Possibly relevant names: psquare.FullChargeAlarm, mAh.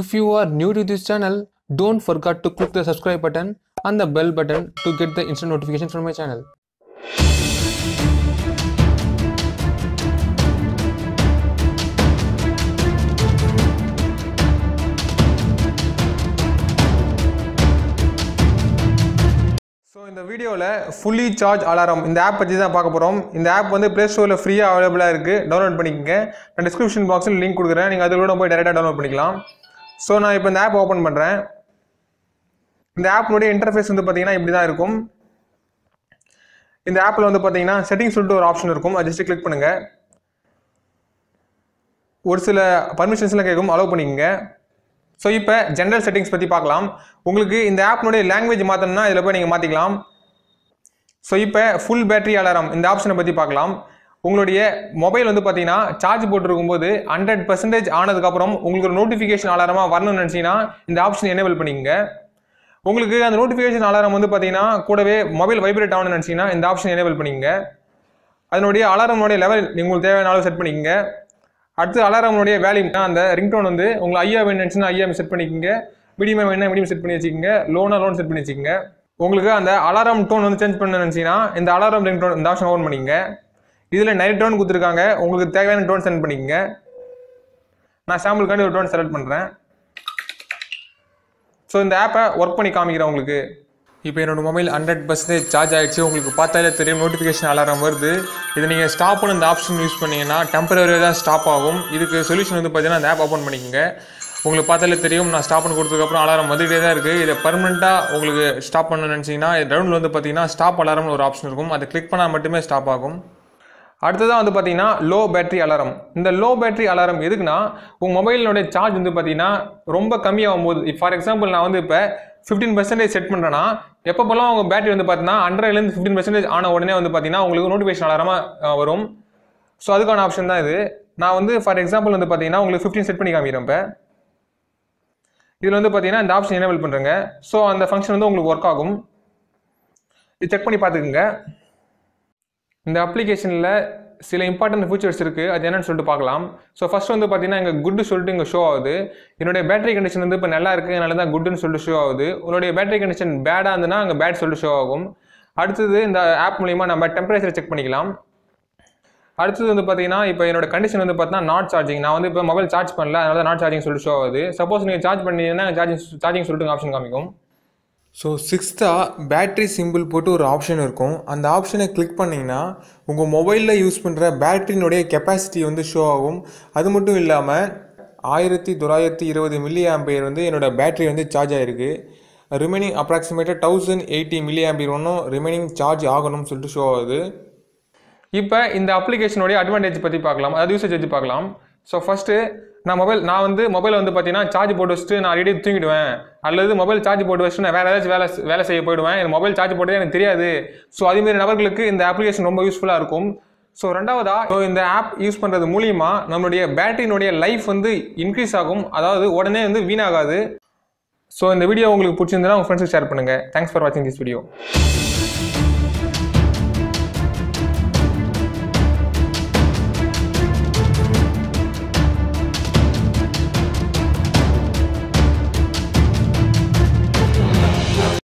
If you are new to this channel, don't forget to click the subscribe button and the bell button to get the instant notification from my channel. So in the video, fully charge alarm. In the app, we will app on Play Store free available. Download it. In the description box, link is download. So now open the app. In the app interface is in the app settings option just click permissions allow. So இப்போ general settings பத்தி பார்க்கலாம். உங்களுக்கு இந்த ஆப்னோட language மாத்தணும்னா இதல போய் நீங்க மாத்திக்கலாம். So இப்போ full battery alarm இந்த ஆப்ஷனை பத்தி பார்க்கலாம். உங்களுடைய மொபைல் பாத்தீங்கன்னா சார்ஜ் போட்டுருக்கும்போது 100% ஆனதுக்கு அப்புறம் உங்களுக்கு ஒரு notification அலாரமா வரணும்னு நினைச்சீனா இந்த ஆப்ஷனை enable பண்ணிங்க. உங்களுக்கு அந்த notification அலாரம் பாத்தீங்கன்னா கூடவே மொபைல் வைப்ரேட் ஆகணும்னு நினைச்சீனா இந்த ஆப்ஷனை enable பண்ணிங்க. அதனுடைய அலாரமோட லெவல் உங்களுக்கு தேவையான அளவு செட் பண்ணிங்க. அடுத்து அலாரமோட வால்யூம்னா அந்த ரிங்டோன் உங்களுக்கு ஐயா வேணும்னா ஐயா செட் பண்ணிக்கங்க, மீடியம் வேணும்னா மீடியம் செட் பண்ணி வச்சிக்கங்க, லோனா லோன் செட் பண்ணி வச்சிக்கங்க. உங்களுக்கு அந்த அலாரம் டோன் சேஞ்ச் பண்ணணும்னு நினைச்சீனா இந்த அலாரம் ரிங்டோன் இந்த ஆப்ஷன் ஆன் பண்ணிங்க. இதுல நைட் டோன் கொடுத்திருக்காங்க, உங்களுக்கு தேவையான டோன் செட் பண்ணிக்கங்க. நான் சாம்பிள் காண்டி ஒரு டோன் செலக்ட் பண்றேன். சோ இந்த ஆப்பை வர்க் பண்ணி காமிக்கிறேன் உங்களுக்கு. இப்போ என்னோட மொபைல் 100% சார்ஜ் ஆயிடுச்சு. உங்களுக்கு பார்த்தாலே தெரியும் நோட்டிஃபிகேஷன் அலாரம் வருது. இது நீங்கள் ஸ்டாப் பண்ண இந்த ஆப்ஷன் யூஸ் பண்ணிங்கன்னா டெம்பரரியாக தான் ஸ்டாப் ஆகும். இதுக்கு சொல்யூஷன் பார்த்தீங்கன்னா அந்த ஆப் ஓப்பன் பண்ணிக்கோங்க. உங்களுக்கு பார்த்தாலே தெரியும் நான் ஸ்டாப் பண்ணி கொடுத்ததுக்கப்புறம் அலாரம் வந்துகிட்டே தான் இருக்குது. இதை பர்மனெண்ட்டாக உங்களுக்கு ஸ்டாப் பண்ண நினச்சிங்கன்னா டவுனில் பார்த்தீங்கன்னா ஸ்டாப் அலாரம்னு ஒரு ஆப்ஷன் இருக்கும். அதை கிளிக் பண்ணால் மட்டுமே ஸ்டாப் ஆகும். அடுத்ததான் பார்த்தீங்கன்னா லோ பேட்டரி அலாரம். இந்த லோ பேட்டரி அலாரம் எதுக்குன்னா உங்கள் மொபைலினுடைய சார்ஜ் பார்த்தீங்கன்னா ரொம்ப கம்மியாகும் போது, ஃபார் எக்ஸாம்பிள் நான் இப்போ 15% செட் பண்ணுறேன்னா எப்பப்பெல்லாம் உங்கள் பேட்டரி பார்த்தீங்கன்னா 100லேருந்து 15% ஆன உடனே பார்த்தீங்கன்னா உங்களுக்கு நோட்டிஃபிகேஷன் அலாரமாக வரும். ஸோ அதுக்கான ஆப்ஷன் தான் இது. நான் ஃபார் எக்ஸாம்பிள் பார்த்தீங்கன்னா உங்களுக்கு 15 செட் பண்ணி காமிக்கிறேன். இப்போ இதில் பார்த்தீங்கன்னா இந்த ஆப்ஷன் எனேபிள் பண்ணுறேங்க. ஸோ அந்த ஃபங்க்ஷன் உங்களுக்கு ஒர்க் ஆகும். இது செக் பண்ணி பார்த்துக்குங்க. இந்த அப்ளிகேஷனில் சில இம்பார்ட்டன்ட் ஃபீச்சர்ஸ் இருக்குது, அது என்னென்னு சொல்லிட்டு பார்க்கலாம். ஸோ ஃபஸ்ட் பார்த்தீங்கன்னா இங்கே குட்டு சொல்லிட்டு இங்கே ஷோ ஆகுது. என்னுடைய பேட்டரி கண்டிஷன் இப்போ நல்லா இருக்குது, அதனால தான் குட்டுன்னு சொல்லிட்டு ஷோ ஆகுது. உங்களுடைய பேட்டரி கண்டிஷன் பேடாக இருந்ததுன்னா அங்கே பேட் சொல்லிட்டு ஷோ ஆகும். அடுத்தது இந்த ஆப் மூலிமா நம்ம டெம்பரேச்சர் செக் பண்ணிக்கலாம். அடுத்தது பார்த்தீங்கன்னா இப்போ என்னோட கண்டிஷன் பார்த்தீங்கன்னா நாட் சார்ஜிங். நான் இப்போ மொபைல் சார்ஜ் பண்ணல, அதனால தான் நாட் சார்ஜிங் சொல்லிட்டு ஷோ ஆகுது. சப்போஸ் நீங்கள் சார்ஜ் பண்ணிங்கன்னா சார்ஜிங் சொல்லிட்டு ஆப்ஷன் காமிக்கும். ஸோ சிக்ஸ்த்தாக பேட்ரி சிம்பிள் போட்டு ஒரு ஆப்ஷன் இருக்கும். அந்த ஆப்ஷனை கிளிக் பண்ணிங்கன்னா உங்கள் மொபைலில் யூஸ் பண்ணுற பேட்டரியினுடைய கெப்பாசிட்டி ஷோ ஆகும். அது மட்டும் இல்லாமல் 1920 mAh என்னோடய பேட்ரி சார்ஜ் ஆகிருக்கு. ரிமைனிங் அப்ராக்சிமேட்டாக 1080 mAh ஒன்றும் ரிமைனிங் சார்ஜ் ஆகணும்னு சொல்லிட்டு ஷோ ஆகுது. இப்போ இந்த அப்ளிகேஷனுடைய அட்வான்டேஜ் பற்றி பார்க்கலாம், அது யூசேஜ் பற்றி பார்க்கலாம். ஸோ ஃபஸ்ட்டு நான் மொபைல் பார்த்தீங்கன்னா சார்ஜ் போட்டு வச்சுட்டு நான் ரெடி தூங்கிடுவேன், அல்லது மொபைல் சார்ஜ் போட்டு வச்சுட்டு நான் வேறு ஏதாச்சும் வேலை செய்ய போயிடுவேன், எனக்கு மொபைல் சார்ஜ் போட்டதே எனக்கு தெரியாது. ஸோ அதுமாரி நபர்களுக்கு இந்த அப்ளிகேஷன் ரொம்ப யூஸ்ஃபுல்லாக இருக்கும். ஸோ ரெண்டாவதாக இந்த ஆப் யூஸ் பண்ணுறது மூலிமா நம்மளுடைய பேட்டரியினுடைய லைஃப் இன்க்ரீஸ் ஆகும், அதாவது உடனே வீணாகாது. ஸோ இந்த வீடியோ உங்களுக்கு பிடிச்சிருந்தா உங்கள் ஃப்ரெண்ட்ஸுக்கு ஷேர் பண்ணுங்கள். தேங்க்ஸ் ஃபார் வாட்சிங் திஸ் வீடியோ.